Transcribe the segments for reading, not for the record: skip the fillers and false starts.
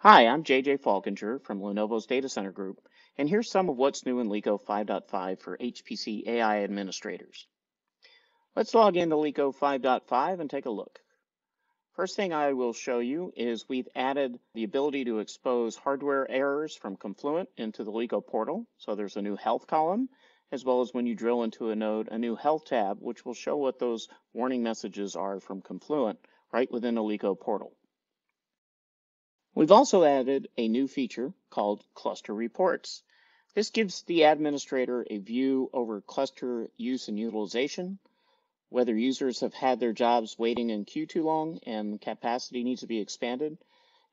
Hi, I'm JJ Falkinger from Lenovo's Data Center Group, and here's some of what's new in LiCO 5.5 for HPC AI administrators. Let's log into LiCO 5.5 and take a look. First thing I will show you is we've added the ability to expose hardware errors from Confluent into the LiCO portal. So there's a new health column, as well as when you drill into a node, a new health tab, which will show what those warning messages are from Confluent right within the LiCO portal. We've also added a new feature called Cluster Reports. This gives the administrator a view over cluster use and utilization, whether users have had their jobs waiting in queue too long and capacity needs to be expanded,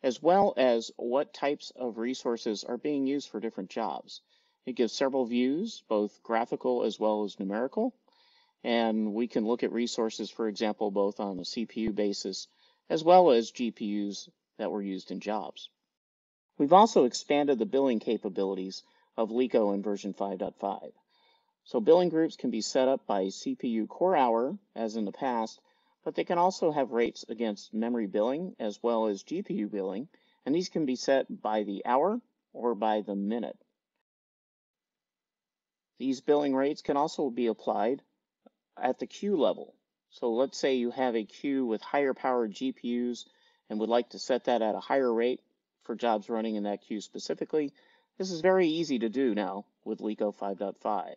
as well as what types of resources are being used for different jobs. It gives several views, both graphical as well as numerical, and we can look at resources, for example, both on a CPU basis as well as GPUs that were used in jobs. We've also expanded the billing capabilities of LiCO in version 5.5. So billing groups can be set up by CPU core hour, as in the past, but they can also have rates against memory billing as well as GPU billing, and these can be set by the hour or by the minute. These billing rates can also be applied at the queue level. So let's say you have a queue with higher powered GPUs and would like to set that at a higher rate for jobs running in that queue specifically. This is very easy to do now with LiCO 5.5.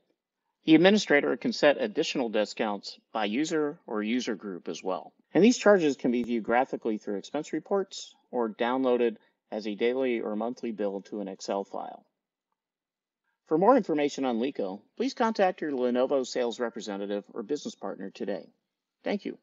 The administrator can set additional discounts by user or user group as well. And these charges can be viewed graphically through expense reports or downloaded as a daily or monthly bill to an Excel file. For more information on LiCO, please contact your Lenovo sales representative or business partner today. Thank you.